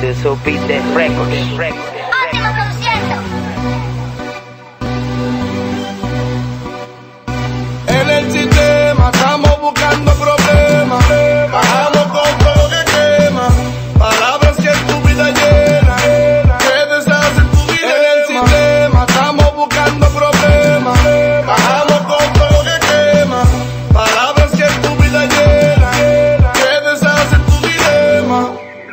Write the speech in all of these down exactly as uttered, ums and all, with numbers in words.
Te subiste récord. Último concierto. En el sistema estamos buscando problemas. Bajamos con todo que quema. Palabras que en tu vida llena. Que deshace tu vida. En el sistema estamos buscando problemas. Bajamos con todo que quema. Palabras que en tu vida llena. Que deshace tu dilema.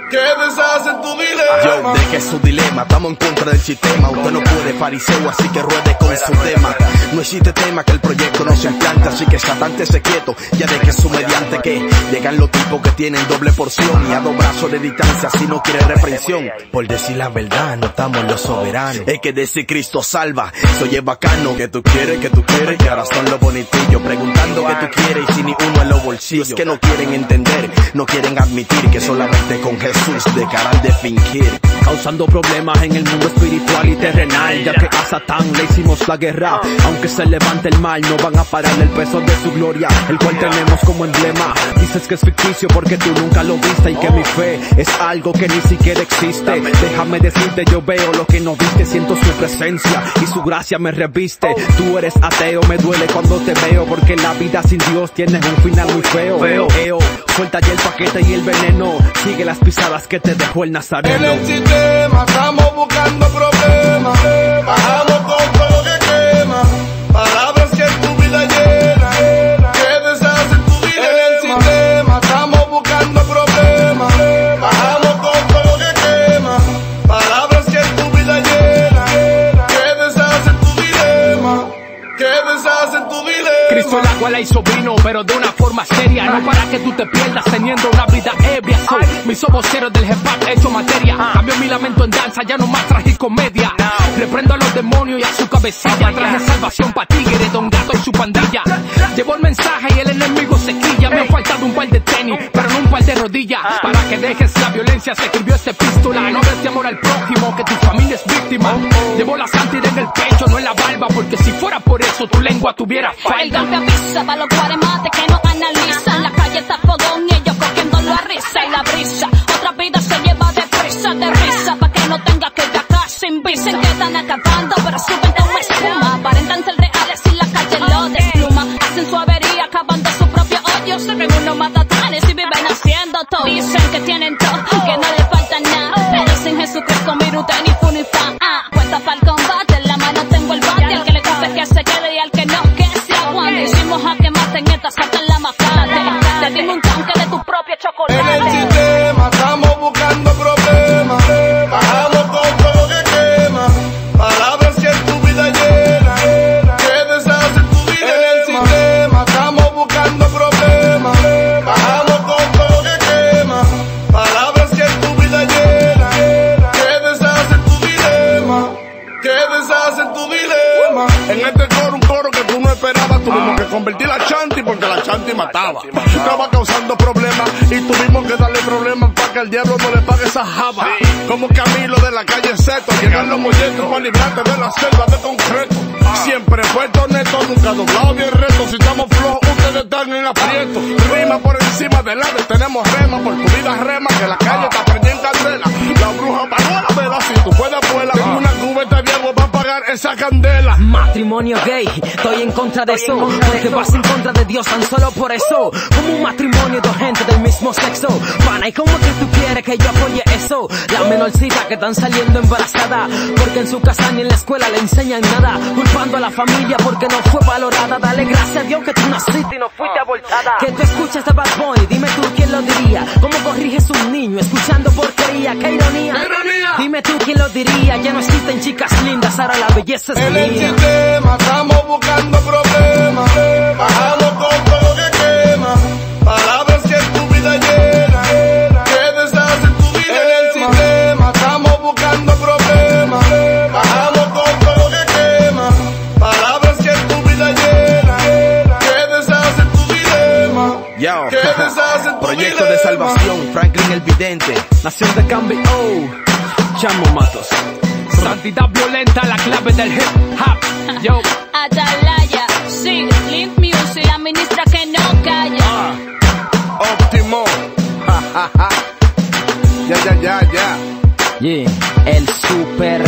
Que deshace tu dilema. Yo dejé su dilema. Estamos en contra del sistema. Usted no puede, fariseo, así que ruede con su tema. No existe tema que el proyecto no se implante, así que satante se quieto, ya de que su mediante que llegan los tipos que tienen doble porción y a dos brazos de distancia si no quiere reprensión. Por decir la verdad, no estamos los soberanos, es que decir Cristo salva, soy el bacano. Que tú quieres, que tú quieres, que ahora son los bonitillos, preguntando que tú quieres y si ni uno en los bolsillos. Es que no quieren entender, no quieren admitir que solamente con Jesús dejarán de fingir. Causando problemas en el mundo espiritual y terrenal, ya que a Satán le hicimos la guerra. Aunque se levante el mal, no van a parar el peso de su gloria, el cual tenemos como emblema. Dices que es ficticio porque tú nunca lo viste y que mi fe es algo que ni siquiera existe. Déjame decirte, yo veo lo que no viste, siento su presencia y su gracia me reviste. Tú eres ateo, me duele cuando te veo, porque la vida sin Dios tiene un final muy feo. Veo, veo, suelta ya el paquete y el veneno, sigue las pisadas que te dejó el nazareno. Estamos buscando problemas, bajamos con todo que quema. Palabras que en tu vida llena, que deshacen tu dilema. En el sistema estamos buscando problemas, bajamos con todo que quema. Palabras que en tu vida llena, que deshacen tu dilema, que deshacen tu dilema. Cristo el agua la hizo vino, pero de una forma seria, no para que tú te pierdas teniendo una vida ebria. Soy mis voceros del hip-hop hecho materia, cambio mi lamento en danza, ya no más tragicomedia. Reprendo a los demonios y a su cabecilla, traje salvación pa' tigre, don Gato y su pandilla. Llevo el mensaje y el enemigo se quilla, me han faltado un par de tenis, pero no un par de rodillas. Para que dejes la violencia se escribió esta epístola, no des de amor al prójimo, que tu familia es víctima. Llevo la santidad en el pecho, no en la barba, porque si fuera por eso tu lengua tuviera falda. El golpe avisa pa' los cuaremates que no analizan, la calle está fogón y ellos cogiéndolo a risa. Y la brisa, otra vida se lleva deprisa, de risa, pa' que no tenga que ir acá sin visa. Que están acabando, pero suben de una espuma, aparentan ser reales y la calle lo despluma. Hacen su avería, acabando su propio odio, se ven unos matatanes y viven haciendo todo. Dicen que tienen todo, que no les falta nada, pero sin Jesucristo mi ruta ni fu ni fa. Ah, cuenta para el combate, en la mano tengo el bate, al que le guste que se quede y al que no, que hicimos a que maten estas, sacan la macate. Te dimos un tanque de tu propio chocolate. En el sistema estamos buscando problemas, bajamos con todo que quema. Palabras que en tu vida llena, que deshacen tu dilema. En el sistema estamos buscando problemas, bajamos con todo que quema. Palabras que en tu vida llena, que deshacen tu dilema, que deshacen tu dilema. En este coro, un coro que tú no esperabas, tuvimos ah. que convertir la Chanti porque la Chanti mataba. Estaba causando problemas y tuvimos que darle problemas para que el diablo no le pague esa java. Sí. Como Camilo de la calle Seto, llegan los molletos para librarte de la selva de concreto. Ah. Siempre puesto neto, nunca doblado bien reto. Si estamos flojos, ustedes están en aprieto. Rima por encima del ave, tenemos rema, por tu vida rema, que la calle te prendida en candela. La bruja para la vela, si tú puedes vuela. Ah. Tengo una cubeta de agua para pagar esa candela. Matrimonio gay, estoy en contra de eso, porque vas en contra de Dios tan solo por eso. Como un matrimonio de gente del mismo sexo, pana, y como que tú quieres que yo apoye eso. La menorcita que están saliendo embarazada, porque en su casa ni en la escuela le enseñan nada, culpando a la familia porque no fue valorada. Dale gracias a Dios que tú naciste y no fuiste abortada. Que tú escuchas a Bad Bunny, dime tú quién lo diría. Cómo corriges un niño escuchando porquería, qué ironía. Dime tú quién lo diría, ya no existen chicas lindas, ahora la belleza es mía. En el sistema estamos buscando problemas, bajamos con todo que quema. Palabras que en tu vida llena, que deshacen tu dilema. En el sistema estamos buscando problemas, bajamos con todo que quema. Palabras que en tu vida llena, que deshacen tu dilema, yo. Que deshacen tu proyecto dilema. De salvación, Franklin el vidente, nación de cambio, oh, Chamo Matos. Santidad violenta, la clave del hip hop. Yo. Atalaya, sí, Limp Music, la ministra que no calla. Uh, óptimo, ja, ja, ja, ya, ya, ya, ya. Yeah, el super